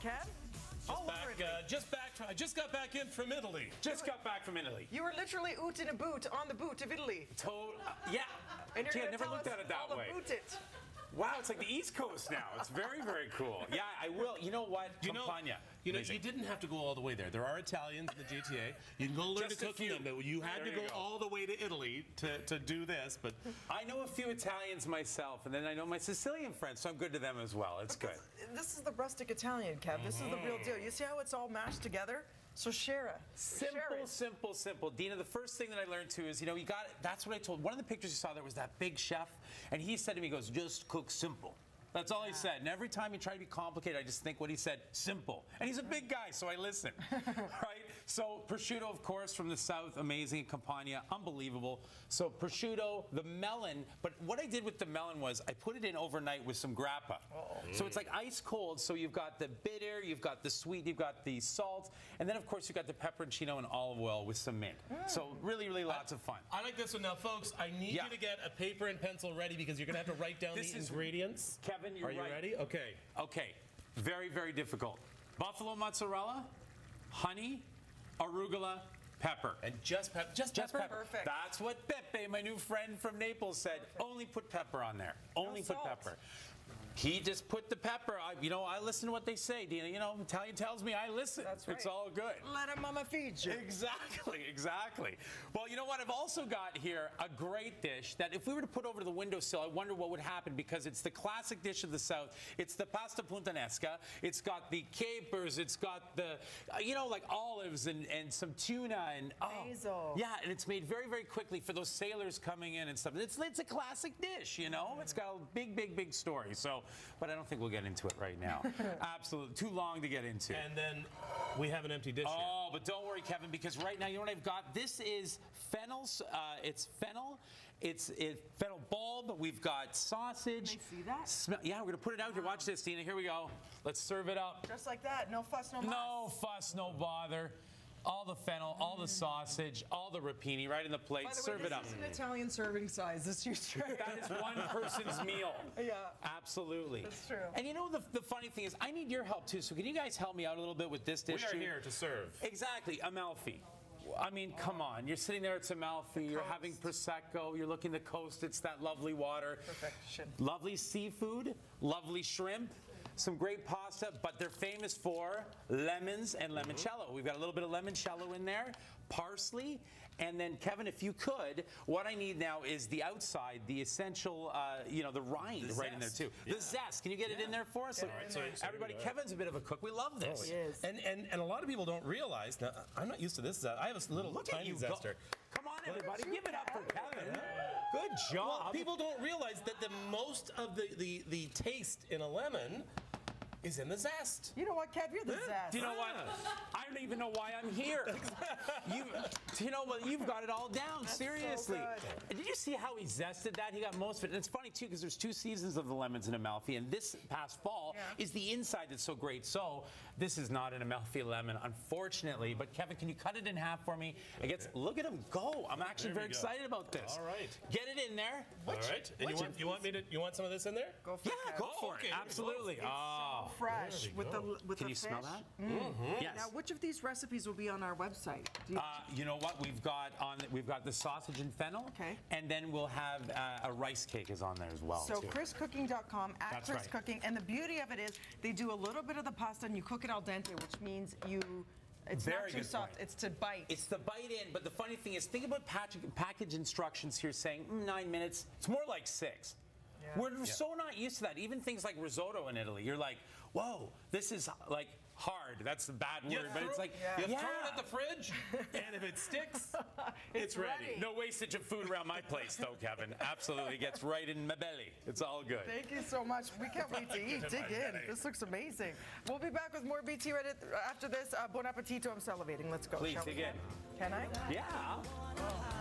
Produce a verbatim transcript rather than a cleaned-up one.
Kev? Just back, uh, just back. I just got back in from Italy. Just got back from Italy. You were literally oot in a boot on the boot of Italy. To uh, yeah. And you're Gee, I never looked at it that way. It. Wow, it's like the East Coast now. It's very, very cool. Yeah, I will. You know what? You Campania. Know, you know, amazing. You didn't have to go all the way there. There are Italians in the G T A. You can go learn just to cook them, but you had there to go, you go all the way to Italy to, to do this. But I know a few Italians myself, and then I know my Sicilian friends, so I'm good to them as well. It's but good. This, this is the rustic Italian, Kev. Mm-hmm. This is the real deal. You see how it's all mashed together? So share it. Simple, share it. simple, simple. Dina, the first thing that I learned too is, you know, you got it. That's what I told. One of the pictures you saw there was that big chef, and he said to me, he goes, just cook simple. That's all yeah. he said. And every time he tried to be complicated, I just think what he said, simple. And he's a big guy, so I listen. Right? So prosciutto, of course, from the south, amazing. Campania, unbelievable. So prosciutto, the melon. But what I did with the melon was I put it in overnight with some grappa. Uh-oh. Mm. So it's like ice cold. So you've got the bitter, you've got the sweet, you've got the salt, and then of course you've got the pepperoncino and olive oil with some mint. Mm. So really, really lots I, of fun. I like this one. Now, folks, I need yeah. you to get a paper and pencil ready because you're gonna have to write down the ingredients. Kevin, You're Are you right. ready? Okay. Okay. Very, very difficult. Buffalo mozzarella, honey, arugula, pepper. And just, pep just, just pepper. Just pepper. That's what Pepe, my new friend from Naples, said. Perfect. Only put pepper on there. Only no put salt. pepper. He just put the pepper. I, you know, I listen to what they say, Dina. You know, Italian tells me I listen. That's right. It's all good. Let a mama feed you. Exactly, exactly. Well, you know what? I've also got here a great dish that if we were to put over to the windowsill, I wonder what would happen because it's the classic dish of the South. It's the pasta puttanesca. It's got the capers. It's got the, uh, you know, like olives and, and some tuna and oh, basil. Yeah, and it's made very, very quickly for those sailors coming in and stuff. It's, it's a classic dish, you know? Mm. It's got a big, big, big story. So, but I don't think we'll get into it right now. Absolutely. Too long to get into. And then we have an empty dish oh, here. Oh, but don't worry, Kevin, because right now, you know what I've got? This is fennel. Uh, it's fennel. It's it, fennel bulb. We've got sausage. Can I see that? Smell, yeah, we're going to put it out here. Watch this, Dina. Here we go. Let's serve it up. Just like that. No fuss, no bother. No fuss, no bother. All the fennel, all the sausage, all the rapini right in the plate. By the Serve way, it up. This is an Italian serving size. This is true. That is one person's meal. Yeah. Absolutely. That's true. And you know, the, the funny thing is, I need your help too. So, can you guys help me out a little bit with this dish? We are too? here to serve. Exactly. Amalfi. I mean, come on. You're sitting there at Amalfi. You're having Prosecco. You're looking to coast. It's that lovely water. Perfection. Lovely seafood. Lovely shrimp. Some great pasta, but they're famous for lemons and limoncello. We've got a little bit of limoncello in there, parsley, and then Kevin, if you could, what I need now is the outside, the essential, uh, you know, the rind the right in there too. Yeah. The zest. Can you get yeah. it in there for us? All right, so everybody, Kevin's a bit of a cook. We love this. Oh, yes. And and and a lot of people don't realize. Now, I'm not used to this. I have a little Look tiny zester. Come on, everybody, give it up for Kevin. Good job. Well, people don't realize that the most of the the the taste in a lemon is in the zest. You know what, Kev? You're the yeah. zest. Do you know what? I don't even know why I'm here. you, you know what? Well, you've got it all down. That's seriously. So did you see how he zested that? He got most of it. And it's funny too, because there's two seasons of the lemons in Amalfi, and this past fall yeah. is the inside that's so great. So this is not an Amalfi lemon, unfortunately. But Kevin, can you cut it in half for me? Okay. It gets, look at him go. I'm actually very excited about this. All right. Get it in there. All what right. You, and you want you want me to you want some of this in there? Go for yeah, it. Yeah, go for oh, okay. it. Absolutely. Oh. Fresh with the with Can the you fish. smell that? Mm. Mm-hmm. Yes. Now, which of these recipes will be on our website? You, uh, you know what we've got on the, we've got the sausage and fennel. Okay. And then we'll have uh, a rice cake is on there as well. So Chris Cooking dot com at ChrisCooking, right. and the beauty of it is they do a little bit of the pasta and you cook it al dente, which means you. It's Very not too soft. Point. It's to bite. It's to bite in. But the funny thing is, think about pack package instructions here saying mm, nine minutes. It's more like six. Yeah. We're yeah. so not used to that. Even things like risotto in Italy, you're like, whoa, this is like hard. That's the bad word, yeah. but it's like, yeah. you yeah. throw it at the fridge, and if it sticks, it's, it's ready. ready. No wastage of food around my place, though, Kevin. Absolutely gets right in my belly. It's all good. Thank you so much. We can't wait to eat. Dig in. Belly. This looks amazing. We'll be back with more B T right after this. Uh, buon appetito. I'm salivating. Let's go. Please, dig in. Can I? Yeah. Oh.